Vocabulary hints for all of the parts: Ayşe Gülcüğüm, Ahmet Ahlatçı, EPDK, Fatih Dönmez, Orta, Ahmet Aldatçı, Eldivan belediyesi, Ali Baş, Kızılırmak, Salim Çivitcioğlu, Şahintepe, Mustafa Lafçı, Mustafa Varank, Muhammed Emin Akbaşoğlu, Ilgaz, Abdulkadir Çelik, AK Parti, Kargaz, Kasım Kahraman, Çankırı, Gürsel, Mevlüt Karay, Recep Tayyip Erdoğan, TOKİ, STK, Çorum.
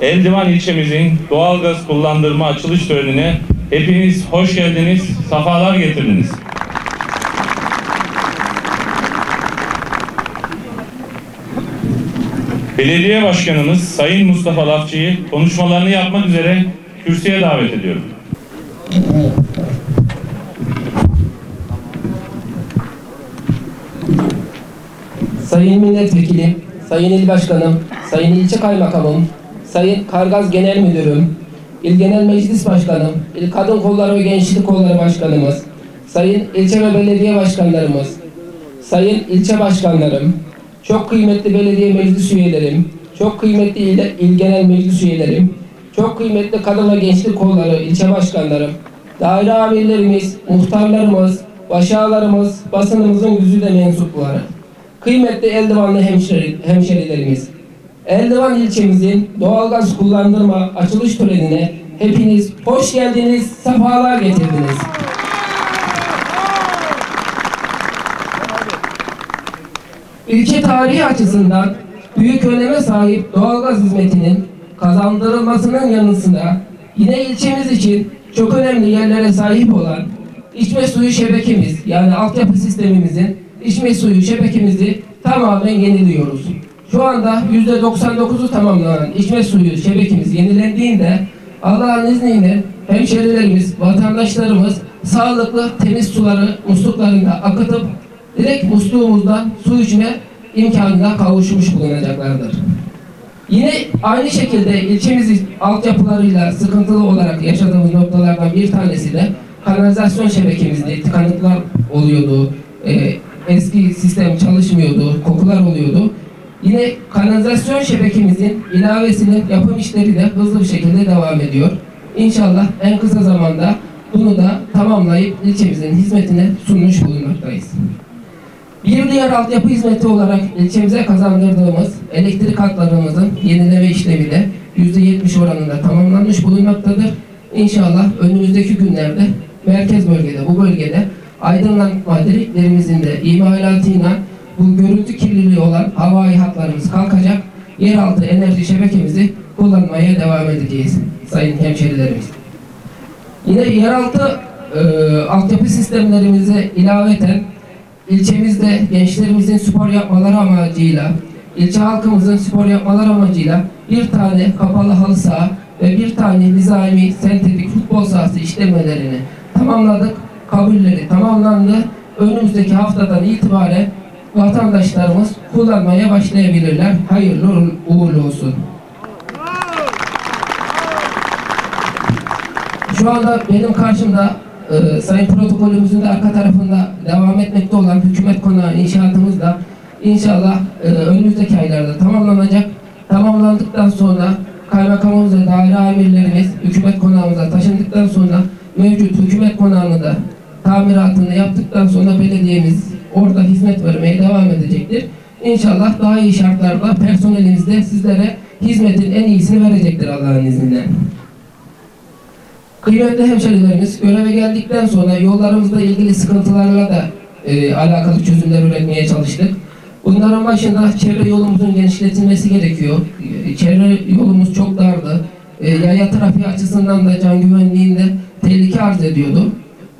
Eldivan ilçemizin doğalgaz kullandırma açılış törenine hepiniz hoş geldiniz, safalar getirdiniz. Belediye Başkanımız Sayın Mustafa Lafçı'yı konuşmalarını yapmak üzere kürsüye davet ediyorum. Sayın Milletvekili, Sayın İl Başkanım, Sayın İlçe Kaymakamım, Sayın Kargaz Genel Müdürüm, İl Genel Meclis Başkanım, İl Kadın Kolları ve Gençlik Kolları Başkanımız, Sayın İlçe ve Belediye Başkanlarımız, Sayın İlçe Başkanlarım, çok kıymetli belediye meclis üyelerim, çok kıymetli il genel meclis üyelerim, çok kıymetli kadın ve gençlik kolları ilçe başkanlarım, daire amirlerimiz, muhtarlarımız, başağalarımız, basınımızın güzide mensupları, kıymetli Eldivanlı hemşerilerimiz. Eldivan ilçemizin doğalgaz kullandırma açılış törenine hepiniz hoş geldiniz, sefalar getirdiniz. Ülke tarihi açısından büyük öneme sahip doğalgaz hizmetinin kazandırılmasının yanısında yine ilçemiz için çok önemli yerlere sahip olan içme suyu şebekemiz, yani altyapı sistemimizin içme suyu şebekemizi tamamen yeniliyoruz. Şu anda %99'u tamamlanan içme suyu şebekemiz yenilendiğinde Allah'ın izniyle hemşerilerimiz, vatandaşlarımız sağlıklı temiz suları musluklarında akıtıp direkt musluğumuzdan su içme imkanına kavuşmuş bulunacaklardır. Yine aynı şekilde ilçemiz altyapılarıyla sıkıntılı olarak yaşadığımız noktalardan bir tanesi de kanalizasyon şebekemizde tıkanıklar oluyordu. Eski sistem çalışmıyordu, kokular oluyordu. Yine kanalizasyon şebekemizin ilavesinin yapım işleri de hızlı bir şekilde devam ediyor. İnşallah en kısa zamanda bunu da tamamlayıp ilçemizin hizmetine sunmuş bulunmaktayız. Bir diğer altyapı hizmeti olarak ilçemize kazandırdığımız elektrik hatlarımızın yenileme işlemi de %70 oranında tamamlanmış bulunmaktadır. İnşallah önümüzdeki günlerde merkez bölgede, bu bölgede aydınlatma direklerimizin de imalatıyla bu görüntü kirliliği olan havai hatlarımız kalkacak. Yeraltı enerji şebekemizi kullanmaya devam edeceğiz sayın hemşerilerimiz. Yine yeraltı altyapı sistemlerimize ilaveten İlçemizde gençlerimizin spor yapmaları amacıyla, ilçe halkımızın spor yapmaları amacıyla bir tane kapalı halı saha ve bir tane nizami sentetik futbol sahası işlemelerini tamamladık. Kabulleri tamamlandı. Önümüzdeki haftadan itibaren vatandaşlarımız kullanmaya başlayabilirler. Hayırlı uğurlu olsun. Şu anda benim karşımda sayın protokolümüzün de arka tarafında devam etmekte olan hükümet konağı inşaatımız da inşallah önümüzdeki aylarda tamamlanacak. Tamamlandıktan sonra kaymakamımız ve daire amirlerimiz hükümet konağımıza taşındıktan sonra mevcut hükümet konağını da tamiratını yaptıktan sonra belediyemiz orada hizmet vermeye devam edecektir. İnşallah daha iyi şartlarda personelimiz de sizlere hizmetin en iyisini verecektir Allah'ın izniyle. Kıymetli hemşerilerimiz göreve geldikten sonra yollarımızla ilgili sıkıntılarla da alakalı çözümler üretmeye çalıştık. Bunların başında çevre yolumuzun genişletilmesi gerekiyor. Çevre yolumuz çok dardı. Yaya trafiği açısından da can güvenliğinde tehlike arz ediyordu.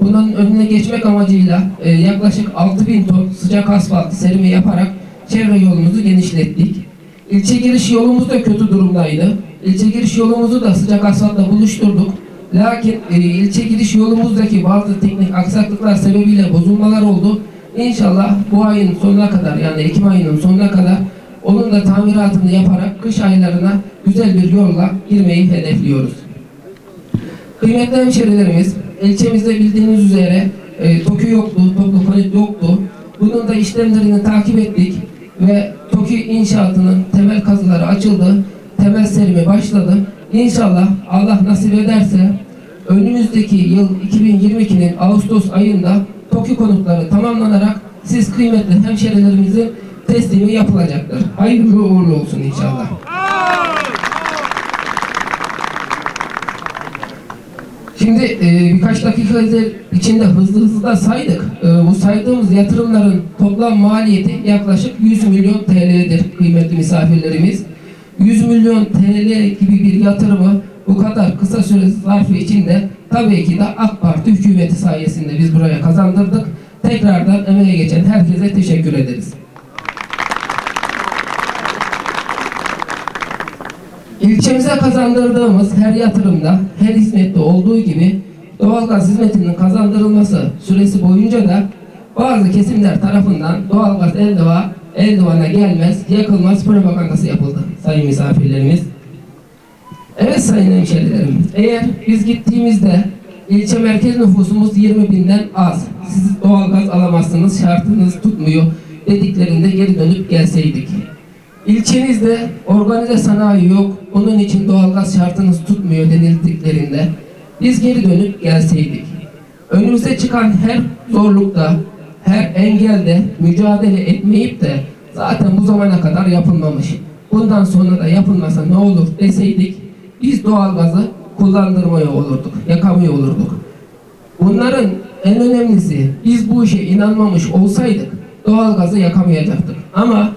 Bunun önüne geçmek amacıyla yaklaşık 6000 ton sıcak asfalt serimi yaparak çevre yolumuzu genişlettik. İlçe giriş yolumuz da kötü durumdaydı. İlçe giriş yolumuzu da sıcak asfaltla buluşturduk. Lakin ilçe giriş yolumuzdaki bazı teknik aksaklıklar sebebiyle bozulmalar oldu. İnşallah bu ayın sonuna kadar, yani Ekim ayının sonuna kadar onun da tamiratını yaparak kış aylarına güzel bir yolla girmeyi hedefliyoruz. Kıymetli hemşerilerimiz, ilçemizde bildiğiniz üzere TOKİ yoktu, toplu konut yoktu. Bunun da işlemlerini takip ettik ve TOKİ inşaatının temel kazıları açıldı, temel serimi başladı. İnşallah Allah nasip ederse önümüzdeki yıl 2022'nin Ağustos ayında TOKİ konutları tamamlanarak siz kıymetli hemşerilerimizin teslimi yapılacaktır. Hayırlı uğurlu olsun inşallah. Şimdi birkaç dakika içinde hızlı da saydık. Bu saydığımız yatırımların toplam maliyeti yaklaşık 100 milyon TL'dir kıymetli misafirlerimiz. 100 milyon TL gibi bir yatırımı bu kadar kısa süre zarfı içinde tabii ki de AK Parti hükümeti sayesinde biz buraya kazandırdık. Tekrardan emeğe geçen herkese teşekkür ederiz. İlçemize kazandırdığımız her yatırımda, her hizmette olduğu gibi doğalgaz hizmetinin kazandırılması süresi boyunca da bazı kesimler tarafından doğalgaz Eldivan'a gelmez, yakılmaz propagandası yapıldı sayın misafirlerimiz. Evet sayın hemşehrilerim, eğer biz gittiğimizde ilçe merkez nüfusumuz 20.000'den az, siz doğalgaz alamazsınız, şartınız tutmuyor dediklerinde geri dönüp gelseydik. İlçenizde organize sanayi yok, onun için doğalgaz şartınız tutmuyor denildiklerinde biz geri dönüp gelseydik. Önümüze çıkan her zorlukta, her engelde mücadele etmeyip de zaten bu zamana kadar yapılmamış, bundan sonra da yapılmasa ne olur deseydik biz doğalgazı kullandırmaya olurduk, yakamıyor olurduk. Bunların en önemlisi, biz bu işe inanmamış olsaydık doğalgazı yakamayacaktık. Ama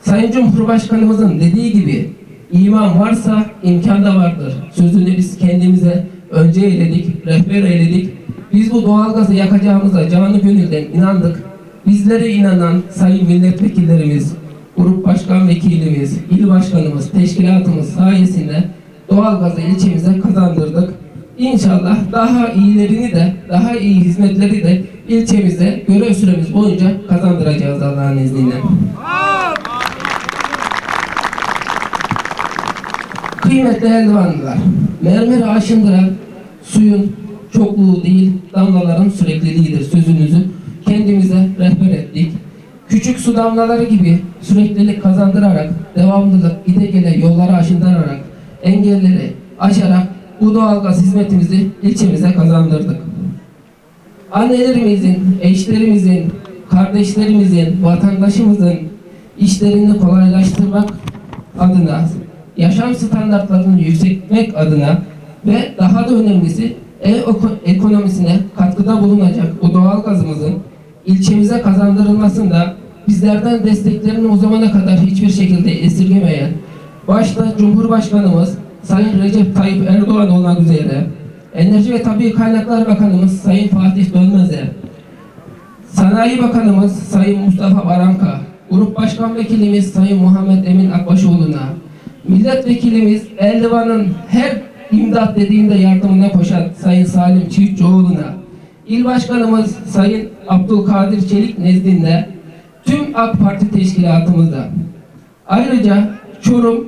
sayın Cumhurbaşkanımızın dediği gibi iman varsa imkan da vardır sözünü biz kendimize önce eyledik, rehber eyledik. Biz bu doğalgazı yakacağımıza canı gönülden inandık. Bizlere inanan sayın milletvekillerimiz, grup başkan vekilimiz, il başkanımız, teşkilatımız sayesinde doğalgazı ilçemize kazandırdık. İnşallah daha iyilerini de, daha iyi hizmetleri de ilçemize görev süremiz boyunca kazandıracağız Allah'ın izniyle. Kıymetli Eldivanlılar, mermeri aşındıran suyun çokluğu değil, damlaların sürekliliğidir sözünüzü kendimize rehber ettik. Küçük su damlaları gibi süreklilik kazandırarak, devamlılık, gide gele yolları aşındırarak, engelleri aşarak bu doğalgaz hizmetimizi ilçemize kazandırdık. Annelerimizin, eşlerimizin, kardeşlerimizin, vatandaşımızın işlerini kolaylaştırmak adına, yaşam standartlarını yükseltmek adına ve daha da önemlisi ev ekonomisine katkıda bulunacak bu doğalgazımızın ilçemize kazandırılmasında bizlerden desteklerini o zamana kadar hiçbir şekilde esirgemeyen, başta Cumhurbaşkanımız Sayın Recep Tayyip Erdoğan olmak üzere, Enerji ve Tabii Kaynaklar Bakanımız Sayın Fatih Dönmez'e, Sanayi Bakanımız Sayın Mustafa Varank'a, Grup Başkan Vekilimiz Sayın Muhammed Emin Akbaşoğlu'na, Milletvekilimiz Eldivan'ın her imdat dediğinde yardımına koşan Sayın Salim Çivitcioğlu'na, İl Başkanımız Sayın Abdulkadir Çelik nezdinde tüm AK Parti teşkilatımıza, ayrıca Çorum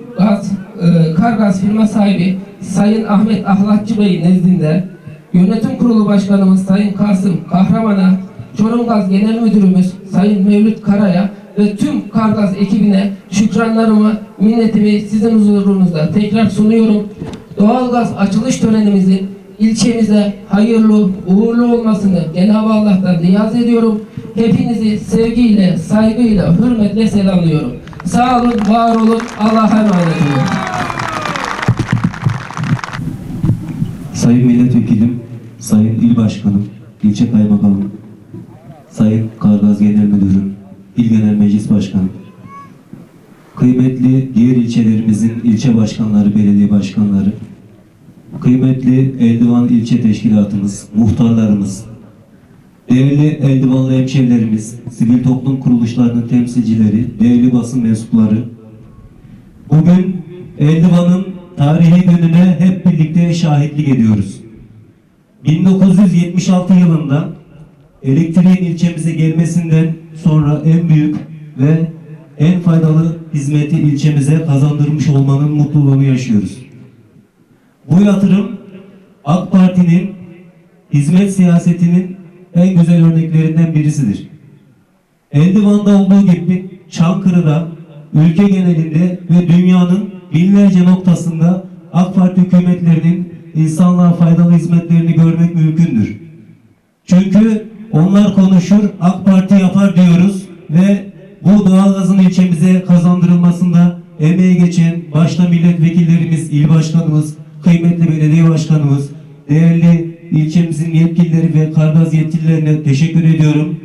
Kargaz firma sahibi Sayın Ahmet Ahlatçı Bey nezdinde Yönetim Kurulu Başkanımız Sayın Kasım Kahraman'a, Çorum Gaz Genel Müdürümüz Sayın Mevlüt Karay'a ve tüm Kargaz ekibine şükranlarımı, minnetimi sizin huzurunuzda tekrar sunuyorum. Doğalgaz açılış törenimizin ilçemize hayırlı, uğurlu olmasını Cenab-ı Allah'tan niyaz ediyorum. Hepinizi sevgiyle, saygıyla, hürmetle selamlıyorum. Sağ olun, var olun, Allah'a emanet olun. Sayın Milletvekilim, Sayın İl Başkanım, İlçe Kaymakamım, Sayın Kargaz Genel Müdürüm, İl Genel Meclis Başkanım, kıymetli diğer ilçelerimizin ilçe başkanları, belediye başkanları, kıymetli Eldivan ilçe teşkilatımız, muhtarlarımız, değerli Eldivanlı hemşehrilerimiz, sivil toplum kuruluşlarının temsilcileri, değerli basın mensupları, bugün Eldivan'ın tarihi gününe hep birlikte şahitlik ediyoruz. 1976 yılında elektriğin ilçemize gelmesinden sonra en büyük ve en faydalı hizmeti ilçemize kazandırmış olmanın mutluluğunu yaşıyoruz. Bu yatırım AK Parti'nin hizmet siyasetinin en güzel örneklerinden birisidir. Eldivan'da olduğu gibi Çankırı'da, ülke genelinde ve dünyanın binlerce noktasında AK Parti hükümetlerinin insanlığa faydalı hizmetlerini görmek mümkündür. Çünkü onlar konuşur, AK Parti yapar diyoruz ve bu doğalgazın ilçemize kazandırılmasında emeği geçen başta milletvekillerimiz, il başkanımız, kıymetli belediye başkanımız, değerli ilçemizin yetkilileri ve Kargaz yetkililerine teşekkür ediyorum.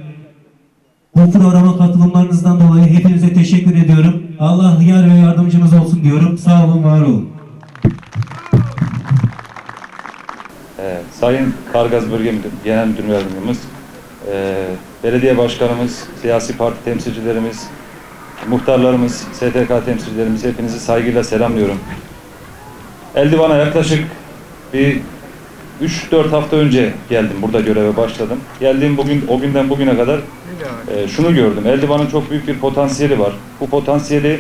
Bu programa katılımlarınızdan dolayı hepinize teşekkür ediyorum. Allah yar ve yardımcımız olsun diyorum. Sağ olun, var olun. Sayın Kargaz Bölge Genel Müdür Yardımcımız, belediye başkanımız, siyasi parti temsilcilerimiz, muhtarlarımız, STK temsilcilerimiz, hepinizi saygıyla selamlıyorum. Eldivan'a yaklaşık bir 3-4 hafta önce geldim, burada göreve başladım. Geldiğim bugün, o günden bugüne kadar şunu gördüm. Eldivan'ın çok büyük bir potansiyeli var. Bu potansiyeli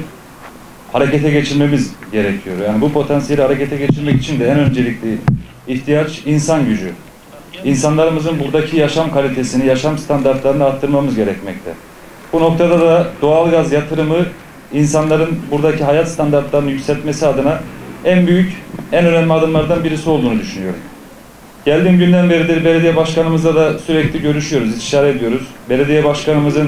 harekete geçirmemiz gerekiyor. Yani bu potansiyeli harekete geçirmek için de en öncelikli ihtiyaç insan gücü. İnsanlarımızın buradaki yaşam kalitesini, yaşam standartlarını arttırmamız gerekmekte. Bu noktada da doğalgaz yatırımı insanların buradaki hayat standartlarını yükseltmesi adına en büyük, en önemli adımlardan birisi olduğunu düşünüyorum. Geldiğim günden beridir belediye başkanımızla da sürekli görüşüyoruz, istişare ediyoruz. Belediye başkanımızın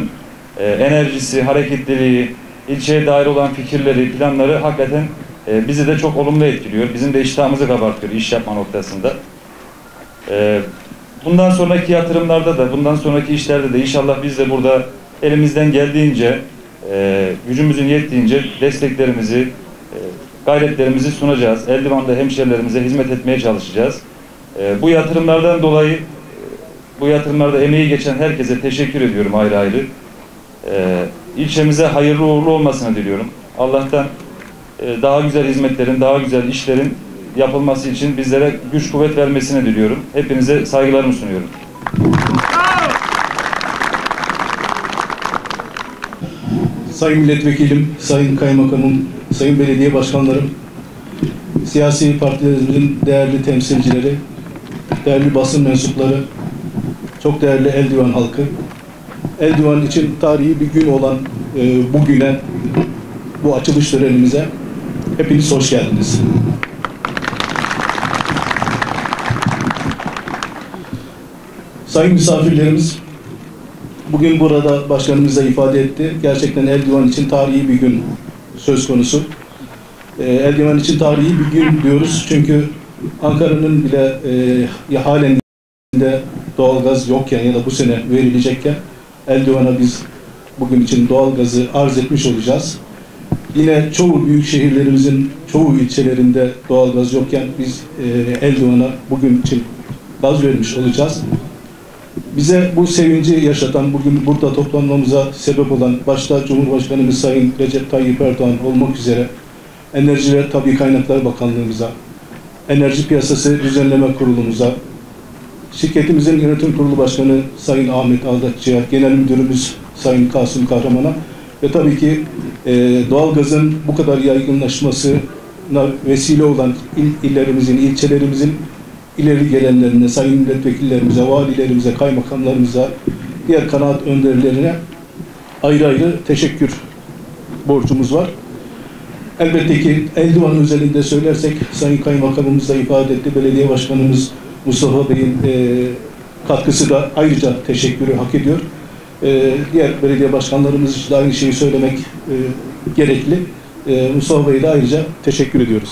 enerjisi, hareketliliği, ilçeye dair olan fikirleri, planları hakikaten bizi de çok olumlu etkiliyor. Bizim de iştahımızı kabartıyor iş yapma noktasında. Bundan sonraki yatırımlarda da, bundan sonraki işlerde de inşallah biz de burada elimizden geldiğince, gücümüzün yettiğince desteklerimizi, gayretlerimizi sunacağız. Eldivan'da hemşehrilerimize hizmet etmeye çalışacağız. Bu yatırımlardan dolayı, bu yatırımlarda emeği geçen herkese teşekkür ediyorum ayrı ayrı. İlçemize hayırlı uğurlu olmasını diliyorum. Allah'tan daha güzel hizmetlerin, daha güzel işlerin yapılması için bizlere güç kuvvet vermesini diliyorum. Hepinize saygılarımı sunuyorum. Sayın milletvekilim, sayın kaymakamım, sayın belediye başkanlarım, siyasi partilerimizin değerli temsilcileri, değerli basın mensupları, çok değerli Eldivan halkı, Eldivan için tarihi bir gün olan bugüne, bu açılış törenimize hepiniz hoş geldiniz. Sayın misafirlerimiz, bugün burada başkanımız da ifade etti. Gerçekten Eldivan için tarihi bir gün söz konusu. Eldivan için tarihi bir gün diyoruz çünkü Ankara'nın bile halen de doğalgaz yokken ya da bu sene verilecekken Eldivan'a biz bugün için doğalgazı arz etmiş olacağız. Yine çoğu büyük şehirlerimizin çoğu ilçelerinde doğalgaz yokken biz Eldivan'a bugün için gaz vermiş olacağız. Bize bu sevinci yaşatan, bugün burada toplanmamıza sebep olan başta Cumhurbaşkanımız Sayın Recep Tayyip Erdoğan olmak üzere Enerji ve Tabii Kaynaklar Bakanlığımıza, Enerji Piyasası Düzenleme Kurulumuza, şirketimizin Yönetim Kurulu Başkanı Sayın Ahmet Aldatçı'ya, Genel Müdürümüz Sayın Kasım Kahraman'a ve tabii ki doğalgazın bu kadar yaygınlaşmasına vesile olan illerimizin, ilçelerimizin ileri gelenlerine, sayın milletvekillerimize, valilerimize, kaymakamlarımıza, diğer kanaat önderlerine ayrı ayrı teşekkür borcumuz var. Elbette ki Eldivan özelinde söylersek, sayın kaymakamımız da ifade etti, belediye başkanımız Mustafa Bey'in katkısı da ayrıca teşekkürü hak ediyor. Diğer belediye başkanlarımız için de aynı şeyi söylemek gerekli. Mustafa Bey'e de ayrıca teşekkür ediyoruz.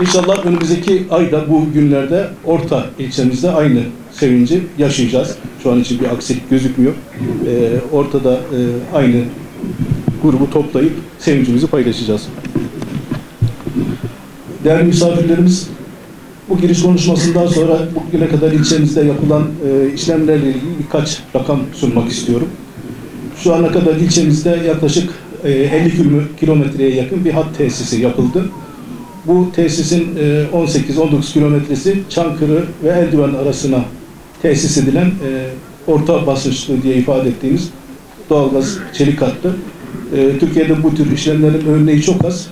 İnşallah önümüzdeki ayda bu günlerde Orta ilçemizde aynı sevinci yaşayacağız. Şu an için bir aksilik gözükmüyor. Ortada aynı grubu toplayıp sevincimizi paylaşacağız. Değerli misafirlerimiz, bu giriş konuşmasından sonra bugüne kadar ilçemizde yapılan işlemlerle ilgili birkaç rakam sunmak istiyorum. Şu ana kadar ilçemizde yaklaşık 50 kilometreye yakın bir hat tesisi yapıldı. Bu tesisin 18-19 kilometresi Çankırı ve Eldivan arasına tesis edilen orta basınçlı diye ifade ettiğimiz doğalgaz çelik hattı. Türkiye'de bu tür işlemlerin örneği çok az.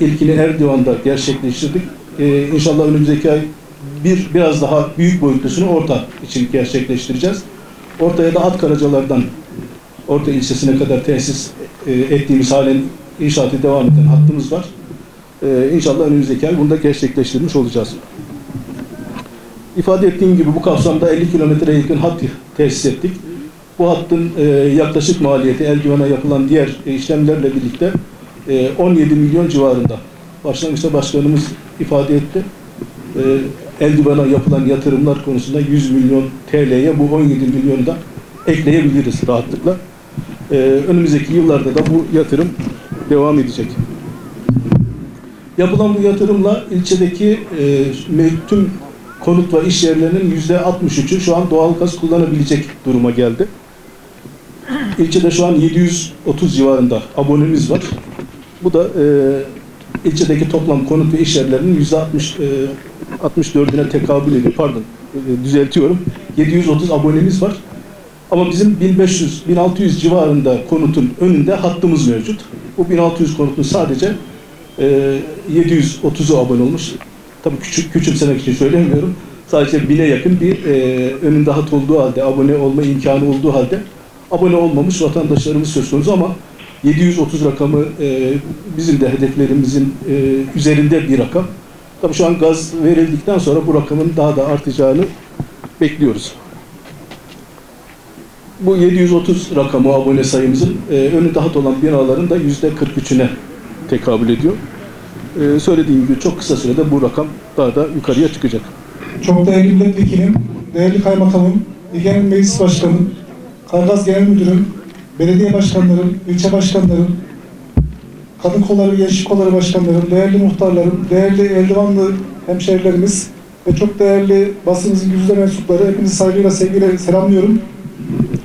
İlkini Eldivan'da gerçekleştirdik. İnşallah önümüzdeki ay biraz daha büyük boyutlusunu Orta için gerçekleştireceğiz. Orta'ya da Atkaracalar'dan Orta ilçesine kadar tesis ettiğimiz halen inşaatı devam eden hattımız var. İnşallah önümüzdeki ay bunu da gerçekleştirmiş olacağız. İfade ettiğim gibi bu kapsamda 50 kilometreye yakın hat tesis ettik. Bu hattın yaklaşık maliyeti Eldivan'a yapılan diğer işlemlerle birlikte 17 milyon civarında. Başlangıçta başkanımız ifade etti. Eldivan'a yapılan yatırımlar konusunda 100 milyon TL'ye bu 17 milyonu da ekleyebiliriz rahatlıkla. Önümüzdeki yıllarda da bu yatırım devam edecek. Yapılan bu yatırımla ilçedeki tüm konut ve iş yerlerinin %63'ü şu an doğal gaz kullanabilecek duruma geldi. İlçede şu an 730 civarında abonemiz var. Bu da ilçedeki toplam konut ve iş yerlerinin %64'üne tekabül ediyor. Pardon, düzeltiyorum. 730 abonemiz var. Ama bizim 1500-1600 civarında konutun önünde hattımız mevcut. Bu 1600 konutun sadece 730'u abone olmuş. Tabii küçümsemek için söylemiyorum. Sadece 1000'e yakın bir önünde hat olduğu halde, abone olma imkanı olduğu halde abone olmamış vatandaşlarımız söz konusu, ama 730 rakamı bizim de hedeflerimizin üzerinde bir rakam. Tabii şu an gaz verildikten sonra bu rakamın daha da artacağını bekliyoruz. Bu 730 rakamı abone sayımızın önünde hat olan binaların da %43'üne tekabül ediyor. Söylediğim gibi çok kısa sürede bu rakam daha da yukarıya çıkacak. Çok değerli milletvekilim, değerli kaymakamım, genel meclis başkanım, Kargaz genel müdürüm, belediye başkanlarım, ilçe başkanlarım, kadın kolları, gençlik kolları başkanlarım, değerli muhtarlarım, değerli Eldivanlı hemşehrilerimiz ve çok değerli basınımızın yüzde mensupları, hepinizi saygıyla, sevgiyle selamlıyorum.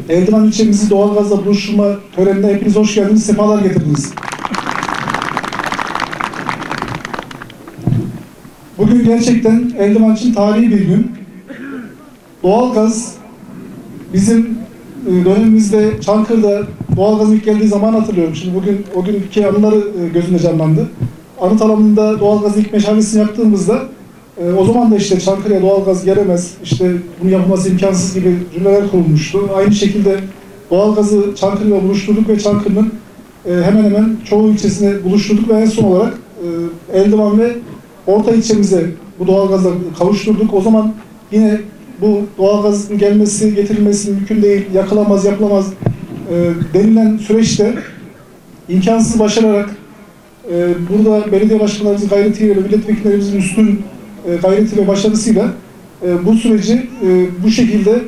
Eldivan ilçemizi doğalgazla buluşturma törenine hepiniz hoş geldiniz, sefalar getirdiniz. Bugün gerçekten Eldivan için tarihi bir gün. Doğalgaz bizim dönemimizde Çankırı'da doğalgazın ilk geldiği zaman hatırlıyorum. Şimdi bugün o günkü anıları gözümde canlandı. Anıt alanında doğalgazın ilk meşalesini yaptığımızda o zaman da işte Çankırı'ya doğalgaz gelemez, işte bunu yapılması imkansız gibi cümleler kurulmuştu. Aynı şekilde doğalgazı Çankırı'yla buluşturduk ve Çankırı'nın hemen hemen çoğu ilçesine buluşturduk ve en son olarak Eldivan ve Orta ilçemize bu doğalgazla kavuşturduk. O zaman yine bu doğalgazın gelmesi, getirilmesi mümkün değil, yakılamaz, yapılamaz denilen süreçte imkansız başararak burada belediye başkanlarımızın gayretiyle ve milletvekillerimizin üstün gayreti ve başarısıyla bu süreci bu şekilde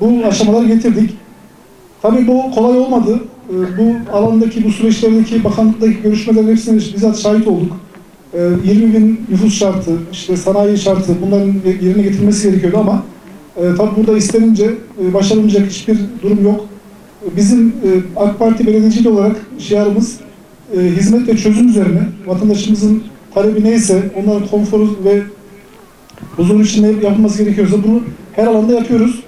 bu aşamalara getirdik. Tabii bu kolay olmadı. Bu alandaki, bu süreçlerdeki, bakanlıktaki görüşmelerin hepsine bizzat şahit olduk. 20 bin nüfus şartı, işte sanayi şartı, bunların yerine getirilmesi gerekiyordu ama tabi burada istenince başarılmayacak hiçbir durum yok. Bizim AK Parti belediyeciliği olarak şiarımız hizmet ve çözüm üzerine, vatandaşımızın talebi neyse, onların konforu ve huzur içinde yapılması gerekiyorsa bunu her alanda yapıyoruz.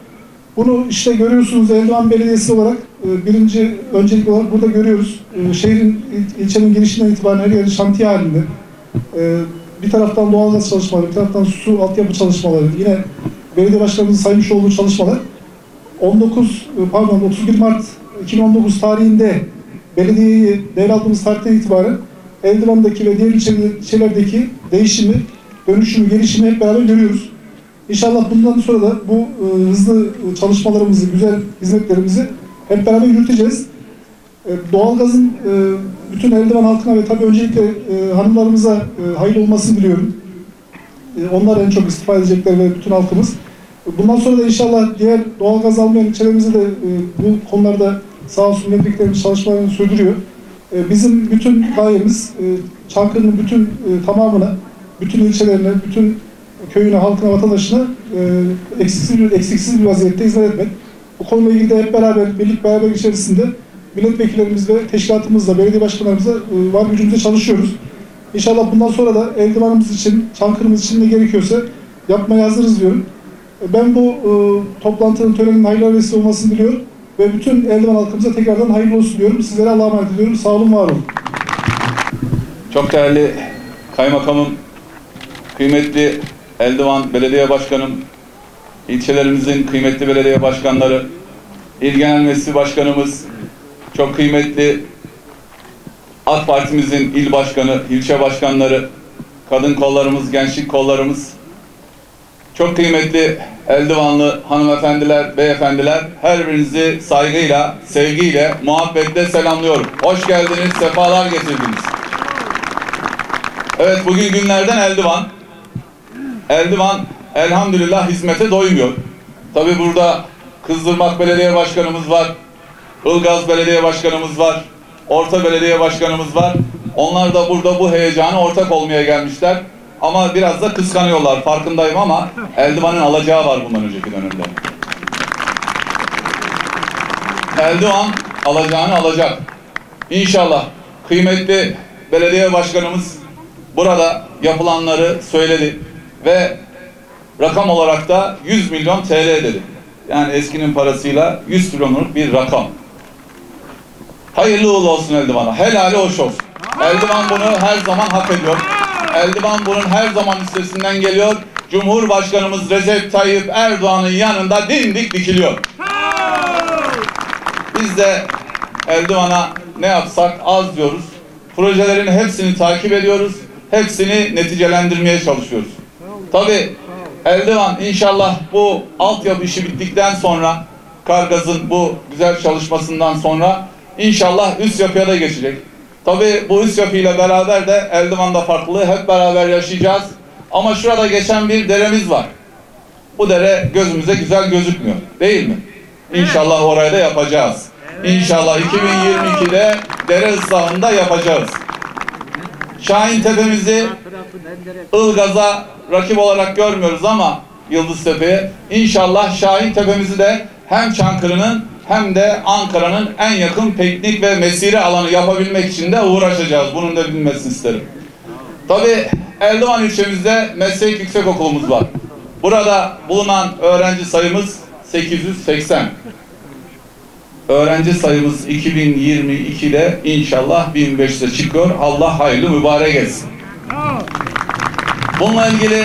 Bunu işte görüyorsunuz, Eldivan Belediyesi olarak birinci öncelik olarak burada görüyoruz. Şehrin, ilçenin girişinden itibaren her yeri şantiye halinde. Bir taraftan doğalgaz çalışmaları, bir taraftan su altyapı çalışmaları, yine belediye başkanımızın saymış olduğu çalışmalar 31 Mart 2019 tarihinde belediyeyi devraldığımız tarihten itibaren Eldivan'daki ve diğer ilçelerdeki değişimi, dönüşümü, gelişimi hep beraber görüyoruz. İnşallah bundan sonra da bu hızlı çalışmalarımızı, güzel hizmetlerimizi hep beraber yürüteceğiz. Doğalgazın bütün Eldivan halkına ve tabii öncelikle hanımlarımıza hayırlı olmasını diliyorum. Onlar en çok istifade edecekler ve bütün halkımız. Bundan sonra da inşallah diğer doğalgaz almayan ilçelerimize de bu konularda sağ olsun milletvekillerimiz çalışmalarını sürdürüyor. Bizim bütün gayemiz Çankırı'nın bütün tamamına, bütün ilçelerine, bütün köyüne, halkına, vatandaşına eksiksiz bir vaziyette hizmet etmek. Bu konuyla ilgili de hep beraber, birlik beraber içerisinde milletvekillerimiz ve teşkilatımızla, belediye başkanlarımızla var gücümüzle çalışıyoruz. İnşallah bundan sonra da Eldivan'ımız için, Çankırı'mız için ne gerekiyorsa yapmaya hazırız diyorum. Ben bu toplantının, törenin hayırlı vesile olmasını diliyorum ve bütün Eldivan halkımıza tekrardan hayırlı olsun diyorum. Sizlere Allah'a emanet ediyorum. Sağ olun, var olun. Çok değerli kaymakamım, kıymetli Eldivan Belediye Başkanım, ilçelerimizin kıymetli belediye başkanları, İl Genel Meclisi Başkanımız, çok kıymetli AK Partimizin il başkanı, ilçe başkanları, kadın kollarımız, gençlik kollarımız, çok kıymetli Eldivanlı hanımefendiler, beyefendiler, her birinizi saygıyla, sevgiyle, muhabbetle selamlıyorum. Hoş geldiniz, sefalar getirdiniz. Evet, bugün günlerden Eldivan. Eldivan, elhamdülillah hizmete doymuyor. Tabii burada Kızılırmak Belediye Başkanımız var, Ilgaz Belediye Başkanımız var, Orta Belediye Başkanımız var. Onlar da burada bu heyecana ortak olmaya gelmişler. Ama biraz da kıskanıyorlar, farkındayım, ama Eldivan'ın alacağı var bundan önceki dönemde. Eldivan alacağını alacak. İnşallah kıymetli belediye başkanımız burada yapılanları söyledi ve rakam olarak da 100 milyon TL dedi. Yani eskinin parasıyla 100 milyonluk bir rakam. Hayırlı uğurlu olsun Eldivan'a. Helali hoş olsun. Eldivan bunu her zaman hak ediyor. Eldivan bunun her zaman üstesinden geliyor. Cumhurbaşkanımız Recep Tayyip Erdoğan'ın yanında dimdik dikiliyor. Biz de Eldivan'a ne yapsak az diyoruz. Projelerin hepsini takip ediyoruz. Hepsini neticelendirmeye çalışıyoruz. Tabii Eldivan inşallah bu altyapı işi bittikten sonra, Kargaz'ın bu güzel çalışmasından sonra inşallah üst yapıya da geçecek. Tabii bu üst yapıyla beraber de Eldivan'da farklılığı hep beraber yaşayacağız. Ama şurada geçen bir deremiz var. Bu dere gözümüze güzel gözükmüyor, değil mi? İnşallah orayı da yapacağız. İnşallah 2022'de dere ıslahında yapacağız. Şahintepe'mizi Ilgaz'a rakip olarak görmüyoruz ama Yıldıztepe'ye. İnşallah Şahintepe'mizi de hem Çankırı'nın hem de Ankara'nın en yakın piknik ve mesire alanı yapabilmek için de uğraşacağız. Bunun da bilmesini isterim. Tabii Eldivan ilçemizde meslek yüksekokulumuz var. Burada bulunan öğrenci sayımız 880. Öğrenci sayımız 2022'de inşallah 1500'e çıkıyor. Allah hayırlı mübarek etsin. Bununla ilgili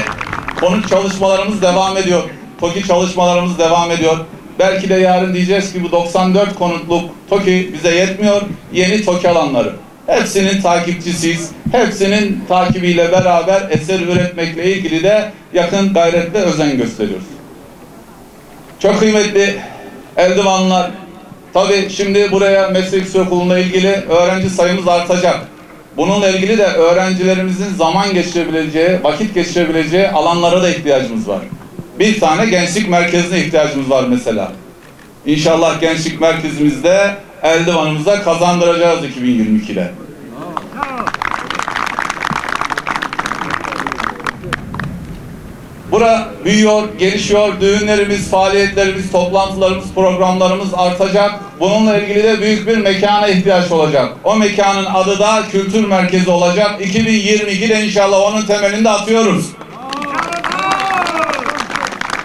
konut çalışmalarımız devam ediyor. TOKİ çalışmalarımız devam ediyor. Belki de yarın diyeceğiz ki bu 94 konutluk TOKİ bize yetmiyor. Yeni TOKİ alanları. Hepsinin takipçisiyiz. Hepsinin takibiyle beraber eser üretmekle ilgili de yakın gayretle özen gösteriyoruz. Çok kıymetli Eldivanlar. Tabii şimdi buraya meslek okuluna ilgili öğrenci sayımız artacak. Bununla ilgili de öğrencilerimizin zaman geçirebileceği, vakit geçirebileceği alanlara da ihtiyacımız var. Bir tane gençlik merkezine ihtiyacımız var mesela. İnşallah gençlik merkezimizde Eldivan'ımıza kazandıracağız 2022'de. Bura büyüyor, gelişiyor. Düğünlerimiz, faaliyetlerimiz, toplantılarımız, programlarımız artacak. Bununla ilgili de büyük bir mekana ihtiyaç olacak. O mekanın adı da kültür merkezi olacak. 2022'de inşallah onun temelini de atıyoruz.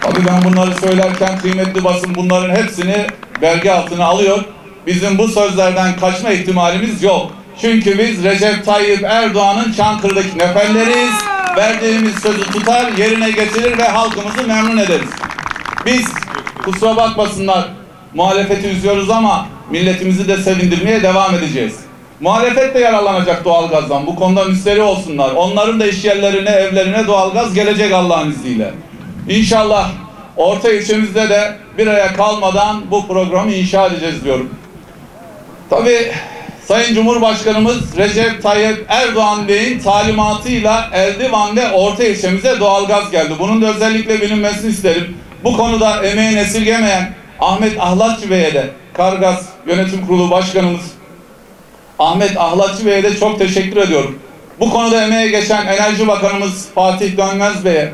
Tabii ben bunları söylerken kıymetli basın bunların hepsini belge altına alıyor. Bizim bu sözlerden kaçma ihtimalimiz yok. Çünkü biz Recep Tayyip Erdoğan'ın Çankırı'daki neferleriyiz. Verdiğimiz sözü tutar, yerine getirir ve halkımızı memnun ederiz. Biz, kusura bakmasınlar, muhalefeti üzüyoruz ama milletimizi de sevindirmeye devam edeceğiz. Muhalefet de yararlanacak doğalgazdan. Bu konuda müsterih olsunlar. Onların da iş yerlerine, evlerine doğalgaz gelecek Allah'ın izniyle. İnşallah Orta ilçemizde de bir aya kalmadan bu programı inşa edeceğiz diyorum. Tabii Sayın Cumhurbaşkanımız Recep Tayyip Erdoğan Bey'in talimatıyla Eldivan ve Orta ilçemize doğalgaz geldi. Bunun da özellikle bilinmesini isterim. Bu konuda emeğini esirgemeyen Ahmet Ahlatçı Bey'e de, Kargaz Yönetim Kurulu Başkanımız Ahmet Ahlatçı Bey'e de çok teşekkür ediyorum. Bu konuda emeğe geçen Enerji Bakanımız Fatih Dönmez Bey'e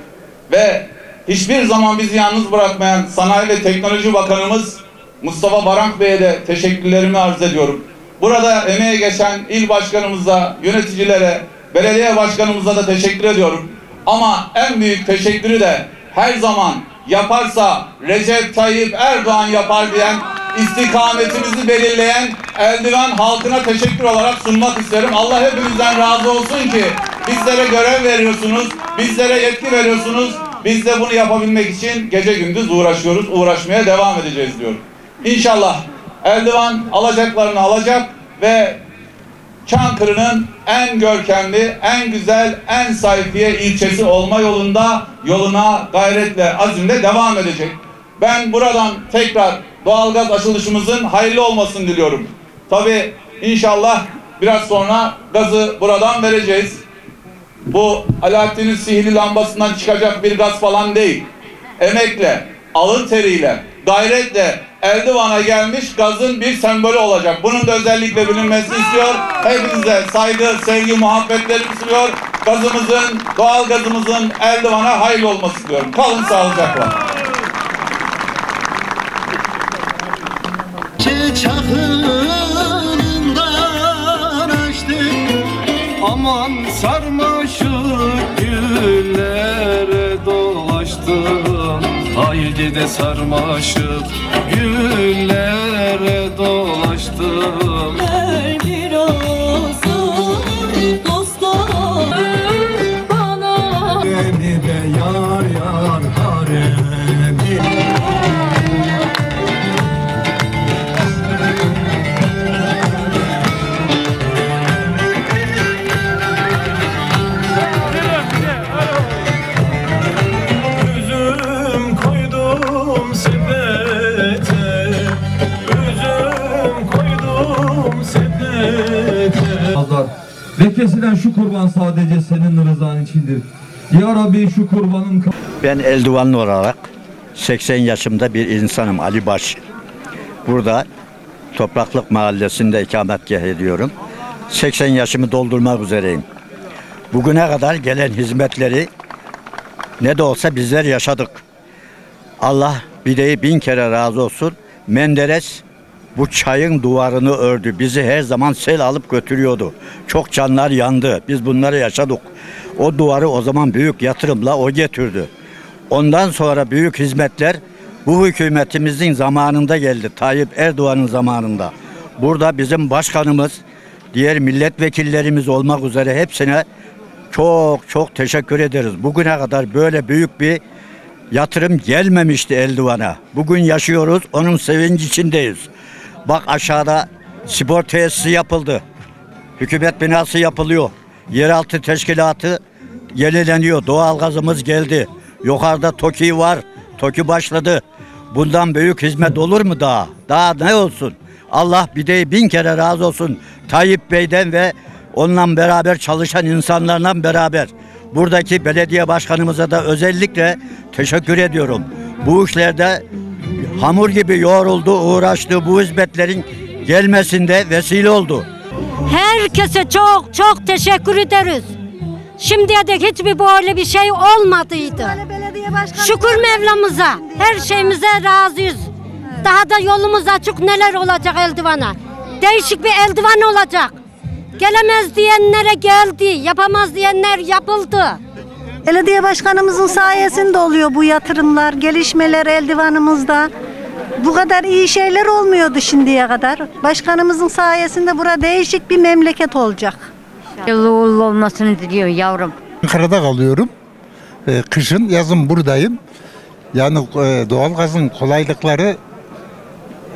ve hiçbir zaman bizi yalnız bırakmayan Sanayi ve Teknoloji Bakanımız Mustafa Varank Bey'e de teşekkürlerimi arz ediyorum. Burada emeğe geçen il başkanımıza, yöneticilere, belediye başkanımıza da teşekkür ediyorum. Ama en büyük teşekkürü de her zaman yaparsa Recep Tayyip Erdoğan yapar diyen, istikametimizi belirleyen Eldivan halkına teşekkür olarak sunmak isterim. Allah hepimizden razı olsun ki bizlere görev veriyorsunuz, bizlere yetki veriyorsunuz. Biz de bunu yapabilmek için gece gündüz uğraşıyoruz, uğraşmaya devam edeceğiz diyorum. İnşallah Eldivan alacaklarını alacak ve Çankırı'nın en görkemli, en güzel, en sayfiye ilçesi olma yolunda yoluna gayretle, azimle devam edecek. Ben buradan tekrar doğalgaz açılışımızın hayırlı olmasını diliyorum. Tabii inşallah biraz sonra gazı buradan vereceğiz. Bu Alaaddin'in sihirli lambasından çıkacak bir gaz falan değil. Emekle, alın teriyle, gayretle Eldivan'a gelmiş gazın bir sembolü olacak. Bunun da özellikle bilinmesi istiyor. Hepinize saygı, sevgi, muhabbetlerimi sunuyor. Gazımızın, doğal gazımızın Eldivan'a hayırlı olması istiyorum. Kalın sağlıcakla. Çakırından açtı, aman sarmaşık güllere dolaştım. Haydi de sarmaşık güllere dolaştım. Ver bir olsun dostum bana, beni de yar yar haremi. Ve kesilen şu kurban sadece senin rızan içindir. Ya Rabbi şu kurbanın... Ben Eldivanlı olarak 80 yaşımda bir insanım, Ali Baş. Burada Topraklık Mahallesi'nde ikametgah ediyorum. 80 yaşımı doldurmak üzereyim. Bugüne kadar gelen hizmetleri ne de olsa bizler yaşadık. Allah bir de bin kere razı olsun. Menderes bu çayın duvarını ördü. Bizi her zaman sel alıp götürüyordu. Çok canlar yandı. Biz bunları yaşadık. O duvarı o zaman büyük yatırımla o getirdi. Ondan sonra büyük hizmetler bu hükümetimizin zamanında geldi. Tayyip Erdoğan'ın zamanında. Burada bizim başkanımız, diğer milletvekillerimiz olmak üzere hepsine çok çok teşekkür ederiz. Bugüne kadar böyle büyük bir yatırım gelmemişti Eldivan'a. Bugün yaşıyoruz. Onun sevinci içindeyiz. Bak aşağıda spor tesisi yapıldı. Hükümet binası yapılıyor. Yeraltı teşkilatı yenileniyor. Doğalgazımız geldi. Yukarıda TOKİ var. TOKİ başladı. Bundan büyük hizmet olur mu daha? Daha ne olsun? Allah bir de bin kere razı olsun. Tayyip Bey'den ve onunla beraber çalışan insanlarla beraber. Buradaki belediye başkanımıza da özellikle teşekkür ediyorum. Bu işlerde hamur gibi yoğruldu, uğraştı, bu hizmetlerin gelmesinde vesile oldu. Herkese çok çok teşekkür ederiz. Şimdiye dek hiçbir böyle bir şey olmadıydı. Şükür Mevlamıza, her şeyimize razıyız. Daha da yolumuz açık, neler olacak Eldivan'a. Değişik bir Eldivan olacak. Gelemez diyenlere geldi, yapamaz diyenler yapıldı. Belediye başkanımızın sayesinde oluyor bu yatırımlar, gelişmeler Eldivan'ımızda. Bu kadar iyi şeyler olmuyordu şimdiye kadar. Başkanımızın sayesinde burada değişik bir memleket olacak. Hayırlı uğurlu olmasını diliyor yavrum. Ankara'da kalıyorum. Kışın, yazın buradayım. Yani doğalgazın kolaylıkları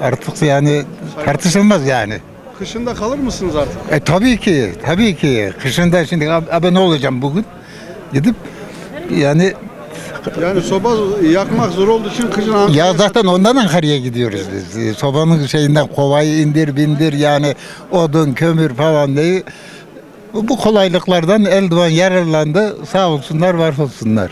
artık yani tartışılmaz yani. Kışında kalır mısınız artık? Tabii ki, tabii ki. Kışında şimdi ne olacağım bugün? Gidip yani soba yakmak zor olduğu için kışın Ankara'ya... Ya zaten ondan Ankara'ya gidiyoruz biz. Sobanın şeyinden kovayı indir bindir yani odun, kömür falan diye. Bu kolaylıklardan Eldivan yararlandı. Sağ olsunlar, var olsunlar.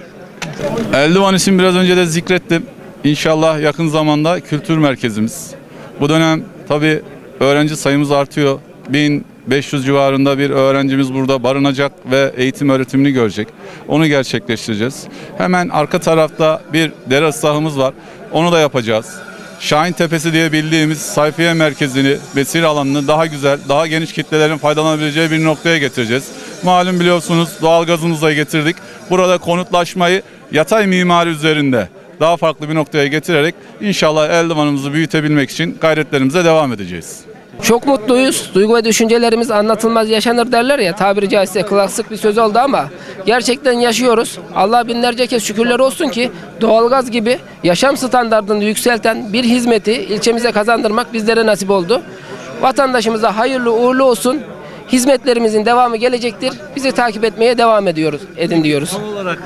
Eldivan için biraz önce de zikrettim. İnşallah yakın zamanda kültür merkezimiz. Bu dönem tabii öğrenci sayımız artıyor. 1500 civarında bir öğrencimiz burada barınacak ve eğitim öğretimini görecek. Onu gerçekleştireceğiz. Hemen arka tarafta bir dere sahamız var. Onu da yapacağız. Şahin Tepesi diye bildiğimiz sayfiye merkezini, vesile alanını daha güzel, daha geniş kitlelerin faydalanabileceği bir noktaya getireceğiz. Malum biliyorsunuz doğalgazımızı da getirdik. Burada konutlaşmayı yatay mimari üzerinde daha farklı bir noktaya getirerek inşallah Eldivan'ımızı büyütebilmek için gayretlerimize devam edeceğiz. Çok mutluyuz. Duygu ve düşüncelerimiz anlatılmaz yaşanır derler ya, tabiri caizse klasik bir söz oldu ama gerçekten yaşıyoruz. Allah binlerce kez şükürler olsun ki doğalgaz gibi yaşam standartını yükselten bir hizmeti ilçemize kazandırmak bizlere nasip oldu. Vatandaşımıza hayırlı uğurlu olsun. Hizmetlerimizin devamı gelecektir. Bizi takip etmeye devam ediyoruz, edin diyoruz. Tam olarak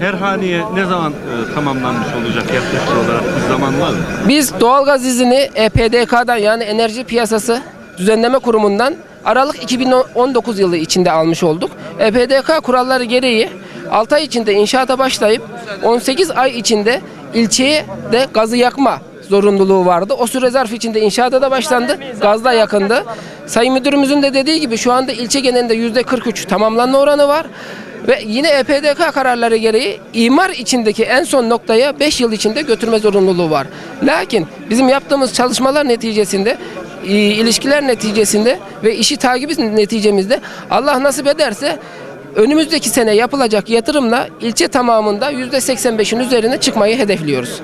her haneye ne zaman tamamlanmış olacak yaklaşık olarak bir zaman var mı? Biz doğalgaz izini EPDK'dan yani Enerji Piyasası Düzenleme Kurumu'ndan Aralık 2019 yılı içinde almış olduk. EPDK kuralları gereği 6 ay içinde inşaata başlayıp 18 ay içinde ilçeye de gazı yakma zorunluluğu vardı. O süre zarf içinde inşaata da başlandı. Gaz da yakındı. Sayın Müdürümüzün de dediği gibi şu anda ilçe genelinde %43 tamamlanma oranı var. Ve yine EPDK kararları gereği imar içindeki en son noktaya 5 yıl içinde götürme zorunluluğu var. Lakin bizim yaptığımız çalışmalar neticesinde, ilişkiler neticesinde ve işi takibi neticemizde Allah nasip ederse önümüzdeki sene yapılacak yatırımla ilçe tamamında %85'in üzerine çıkmayı hedefliyoruz.